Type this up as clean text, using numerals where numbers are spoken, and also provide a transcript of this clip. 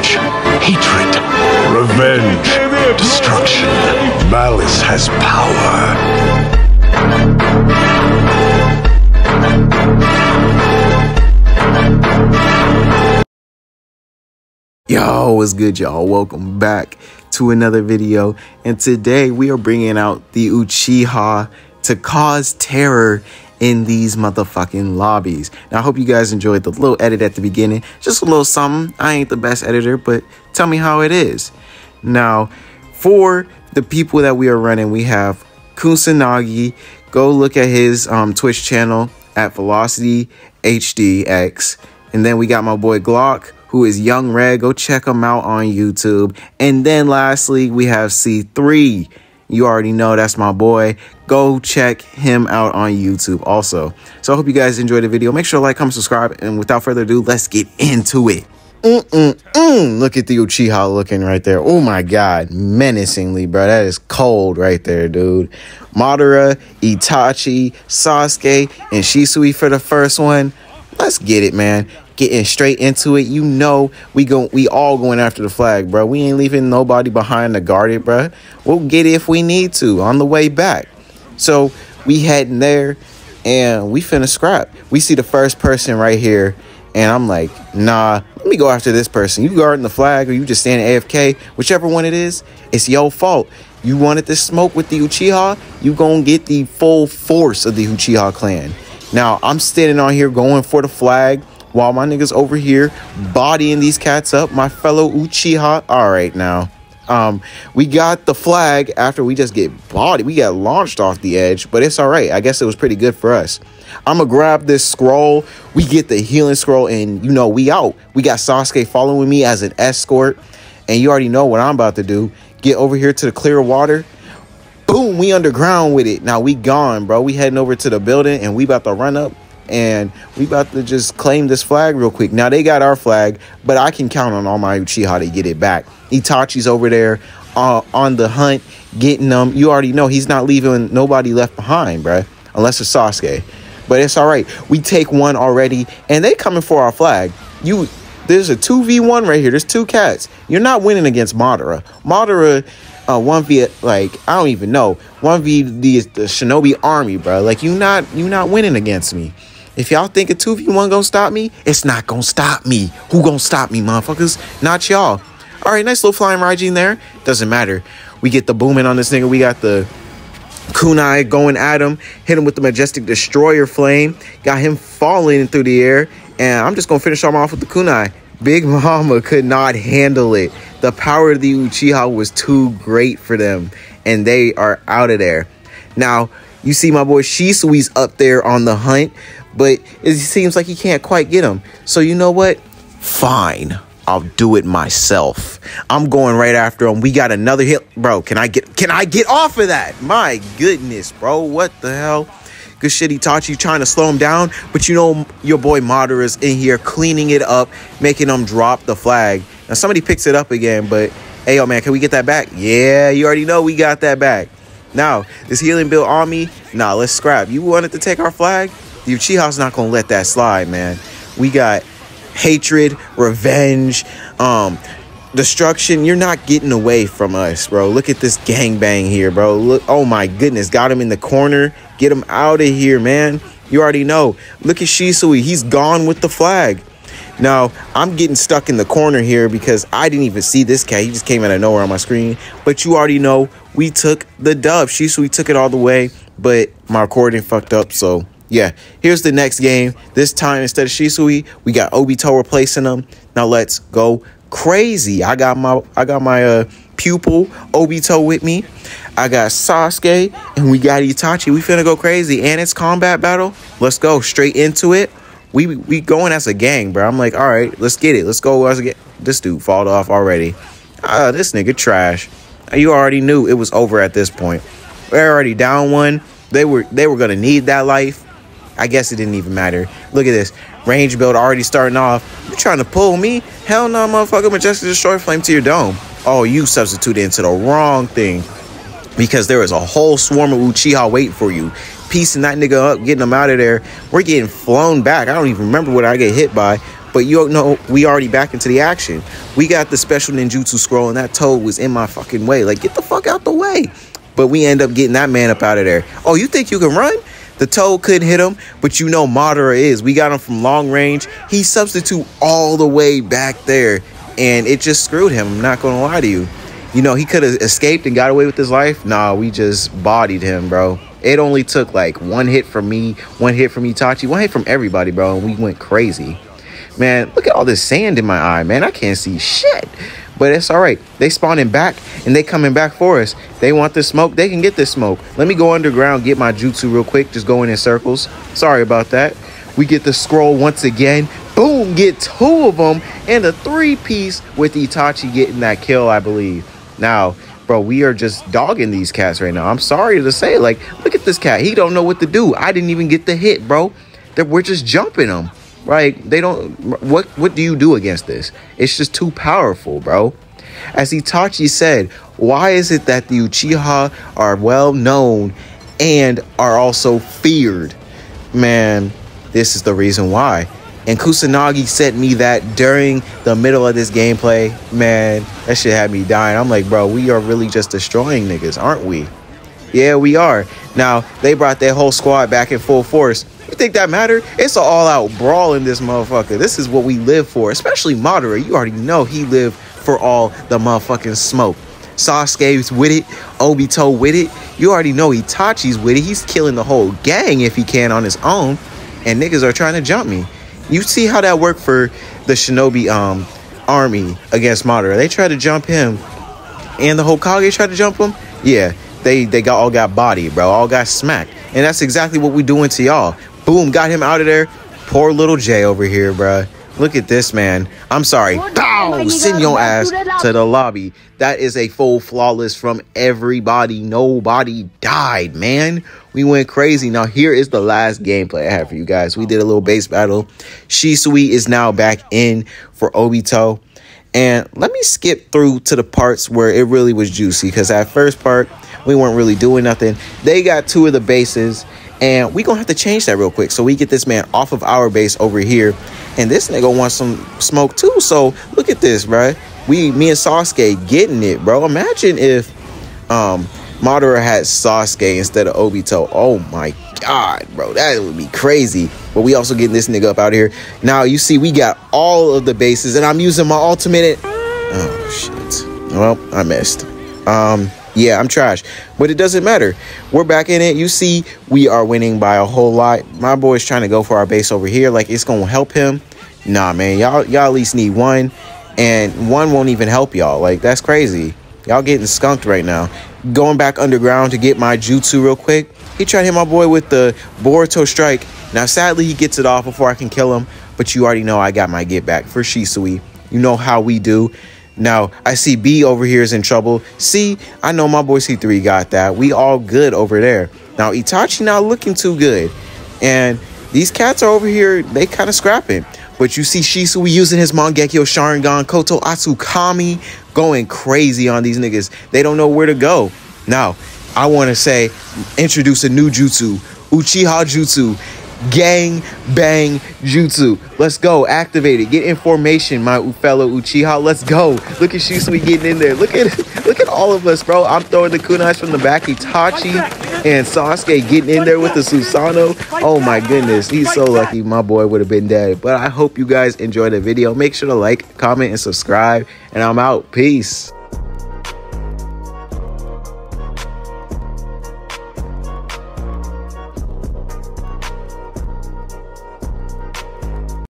revenge, hatred, revenge, destruction. Malice has power. Yo, what's good, y'all? Welcome back to another video, and today we are bringing out the Uchiha to cause terror in these motherfucking lobbies. Now, I hope you guys enjoyed the little edit at the beginning. Just a little something. I ain't the best editor, but tell me how it is. Now, for the people that we are running, we have Kusanagi. Go look at his Twitch channel at Velocity HDX. And then we got my boy Glock, who is Young Red. Go check him out on YouTube. And then lastly, we have C3. You already know that's my boy. Go check him out on YouTube also. So I hope you guys enjoyed the video. Make sure to like, comment, subscribe, and without further ado, let's get into it. Look at the Uchiha looking right there. Oh my god, menacingly, bro. That is cold right there, dude. Madara, Itachi, Sasuke, and Shisui for the first one. Let's get it, man. Getting straight into it. You know we all going after the flag, bro. We ain't leaving nobody behind to guard it, bro. We'll get it if we need to on the way back. So we heading there, and we finna scrap. We see the first person right here, and I'm like, nah, let me go after this person. You guarding the flag, or you just standing AFK, whichever one it is, it's your fault. You wanted to smoke with the Uchiha, you gonna get the full force of the Uchiha clan. Now, I'm standing on here going for the flag, while my niggas over here bodying these cats up, my fellow Uchiha. All right, now. We got the flag after we just get bodied. We got launched off the edge, but it's all right. I guess it was pretty good for us. I'm going to grab this scroll. We get the healing scroll, and, you know, we out. We got Sasuke following me as an escort, and you already know what I'm about to do. Get over here to the clear water. Boom, we underground with it. Now, we gone, bro. We heading over to the building, and we about to run up. And we about to just claim this flag real quick. Now, they got our flag, but I can count on all my Uchiha to get it back. Itachi's over there on the hunt, getting them. You already know he's not leaving nobody left behind, bruh. Unless it's Sasuke. But it's all right. We take one already, and they coming for our flag. There's a 2v1 right here. There's two cats. You're not winning against Madara. Madara... 1v, like, I don't even know. 1v the Shinobi army, bro. Like, you not winning against me. If y'all think a 2v1 gonna stop me, it's not gonna stop me. Who gonna stop me, motherfuckers? Not y'all. All right, nice little flying Raijin there. Doesn't matter. We get the booming on this nigga. We got the Kunai going at him. Hit him with the Majestic Destroyer Flame. Got him falling through the air. And I'm just gonna finish him off with the Kunai. Big Mama could not handle it. The power of the Uchiha was too great for them, and they are out of there. Now, you see my boy Shisui's up there on the hunt, but it seems like he can't quite get him. So you know what? Fine. I'll do it myself. I'm going right after him. We got another hit. Bro, can I get off of that? My goodness, bro. What the hell? Good shit, Itachi trying to slow him down, but you know your boy Madara's in here cleaning it up, making them drop the flag. Now, somebody picks it up again, but, hey, yo, man, can we get that back? Yeah, you already know we got that back. Now, this healing build on me? Nah, let's scrap. You wanted to take our flag? The Uchiha's not going to let that slide, man. We got hatred, revenge, destruction. You're not getting away from us, bro. Look at this gangbang here, bro. Look, oh my goodness, got him in the corner. Get him out of here, man. You already know. Look at Shisui, he's gone with the flag. Now I'm getting stuck in the corner here because I didn't even see this cat. He just came out of nowhere on my screen, but you already know we took the dub. Shisui took it all the way, but my recording fucked up. So yeah, here's the next game. This time, instead of Shisui, we got Obito replacing him. Now let's go crazy. I got my pupil Obito with me. I got Sasuke, and we got Itachi. We finna go crazy, and it's combat battle. Let's go straight into it. We going as a gang, bro. I'm like, all right, let's get it. Let's go as a gang. This dude falled off already. This nigga trash. You already knew it was over at this point. We're already down one. They were gonna need that life. I guess it didn't even matter. Look at this. Range build already starting off. You trying to pull me? Hell no, motherfucker. Majestic Destroyer Flame to your dome. Oh, you substituted into the wrong thing, because there is a whole swarm of Uchiha waiting for you. Piecing that nigga up, getting him out of there. We're getting flown back. I don't even remember what I get hit by. But you know, we already back into the action. We got the special ninjutsu scroll, and that Toad was in my fucking way. Like, get the fuck out the way. But we end up getting that man up out of there. Oh, you think you can run? The Toad couldn't hit him, but you know Madara is. We got him from long range. He substitute all the way back there, and it just screwed him. I'm not going to lie to you. You know, he could have escaped and got away with his life. Nah, we just bodied him, bro. It only took like one hit from me, one hit from Itachi, one hit from everybody, bro, and we went crazy. Man, look at all this sand in my eye, man. I can't see shit. But it's all right. They spawning back, and they coming back for us. They want this smoke. They can get this smoke. Let me go underground, get my jutsu real quick. Just going in circles. Sorry about that. We get the scroll once again. Boom, get two of them, and a three-piece with Itachi getting that kill, I believe. Now, bro, we are just dogging these cats right now. I'm sorry to say, like, look at this cat. He don't know what to do. I didn't even get the hit, bro. We're just jumping him. Like, they don't, what do you do against this? It's just too powerful, bro. As Itachi said, why is it that the Uchiha are well known and are also feared? Man, this is the reason why. And Kusanagi sent me that during the middle of this gameplay. Man, that shit had me dying. I'm like, bro, we are really just destroying niggas, aren't we? Yeah, we are. Now, they brought their whole squad back in full force. You think that mattered? It's an all-out brawl in this motherfucker. This is what we live for, especially Madara. You already know he lived for all the motherfucking smoke. Sasuke's with it. Obito with it. You already know Itachi's with it. He's killing the whole gang if he can on his own. And niggas are trying to jump me. You see how that worked for the Shinobi army against Madara. They tried to jump him. And the Hokage tried to jump him. Yeah, they all got bodied, bro. All got smacked. And that's exactly what we doing to y'all. Boom, got him out of there. Poor little Jay over here, bruh. Look at this, man. I'm sorry. Bow! Send your ass to the lobby. That is a full flawless from everybody. Nobody died, man. We went crazy. Now, here is the last gameplay I have for you guys. We did a little base battle. Shisui is now back in for Obito. And let me skip through to the parts where it really was juicy. Because that first part, we weren't really doing nothing. They got two of the bases. And we're going to have to change that real quick. So we get this man off of our base over here. And this nigga wants some smoke too. So look at this, bro. Me and Sasuke getting it, bro. Imagine if Madara had Sasuke instead of Obito. Oh, my God, bro. That would be crazy. But we also getting this nigga up out here. Now, you see, we got all of the bases. And I'm using my ultimate. Oh, shit. Well, I missed. Yeah, I'm trash, but it doesn't matter. We're back in it. You see, we are winning by a whole lot. My boy's trying to go for our base over here. Like, it's going to help him. Nah, man, y'all at least need one, and one won't even help y'all. Like, that's crazy. Y'all getting skunked right now. Going back underground to get my jutsu real quick. He tried to hit my boy with the Boruto strike. Now, sadly, he gets it off before I can kill him, but you already know I got my get back for Shisui. You know how we do. Now, I see B over here is in trouble. C, I know my boy C3 got that. We all good over there. Now, Itachi not looking too good. And these cats are over here. They kind of scrapping. But you see Shisui using his Mangekyo Sharingan, Kotoamatsukami, going crazy on these niggas. They don't know where to go. Now, I want to say, introduce a new jutsu. Uchiha jutsu. Gang bang jutsu. Let's go. Activate it. Get in formation, my fellow Uchiha. Let's go. Look at Shisui getting in there. Look at all of us, bro. I'm throwing the kunais from the back. Itachi and Sasuke getting in there with the Susanoo. Oh my goodness. He's so lucky. My boy would have been dead. But I hope you guys enjoyed the video. Make sure to like, comment, and subscribe. And I'm out. Peace.